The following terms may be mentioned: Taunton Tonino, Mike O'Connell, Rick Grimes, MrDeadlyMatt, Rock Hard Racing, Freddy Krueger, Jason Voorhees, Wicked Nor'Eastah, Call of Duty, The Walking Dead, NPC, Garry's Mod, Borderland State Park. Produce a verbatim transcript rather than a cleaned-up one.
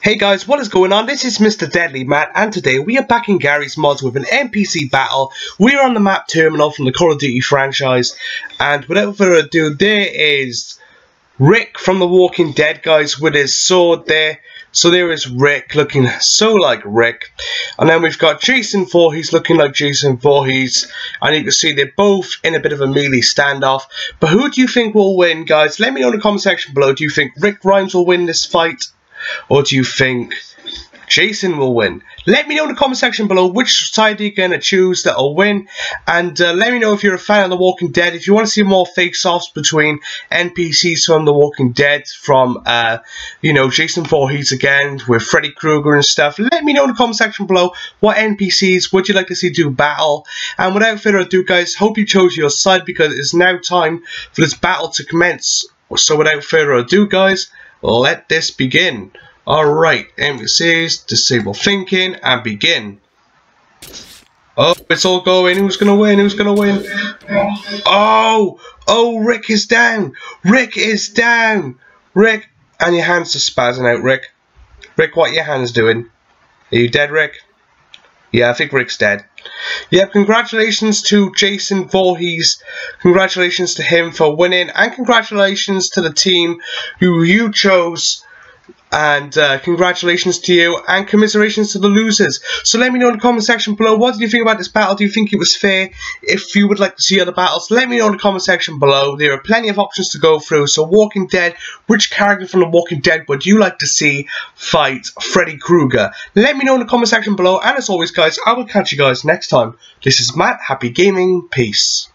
Hey guys, what is going on? This is Mister Deadly Matt, and today we are back in Garry's Mod with an N P C battle. We are on the map Terminal from the Call of Duty franchise, and without further ado, there is Rick from The Walking Dead, guys, with his sword there. So there is Rick, looking so like Rick. And then we've got Jason Voorhees, looking like Jason Voorhees. And you can see they're both in a bit of a melee standoff. But who do you think will win, guys? Let me know in the comment section below. Do you think Rick Grimes will win this fight? Or do you think Jason will win? Let me know in the comment section below which side you're going to choose that will win. And uh, let me know if you're a fan of The Walking Dead. If you want to see more face-offs between N P Cs from The Walking Dead, from, uh, you know, Jason Voorhees again, with Freddy Krueger and stuff, let me know in the comment section below what N P Cs would you like to see do battle. And without further ado, guys, hope you chose your side, because it's now time for this battle to commence. So without further ado, guys, let this begin. Alright, N P Cs, disable thinking, and begin. Oh, it's all going. Who's going to win? Who's going to win? Oh! Oh, Rick is down! Rick is down! Rick, and your hands are spazzing out, Rick. Rick, what are your hands doing? Are you dead, Rick? Yeah, I think Rick's dead. Yeah, congratulations to Jason Voorhees. Congratulations to him for winning, and congratulations to the team who you chose. And uh, congratulations to you, and commiserations to the losers. So let me know in the comment section below, what did you think about this battle? Do you think it was fair? If you would like to see other battles, let me know in the comment section below. There are plenty of options to go through. So Walking Dead, which character from The Walking Dead would you like to see fight Freddy Krueger? Let me know in the comment section below, and as always, guys, I will catch you guys next time. This is Matt, happy gaming, peace.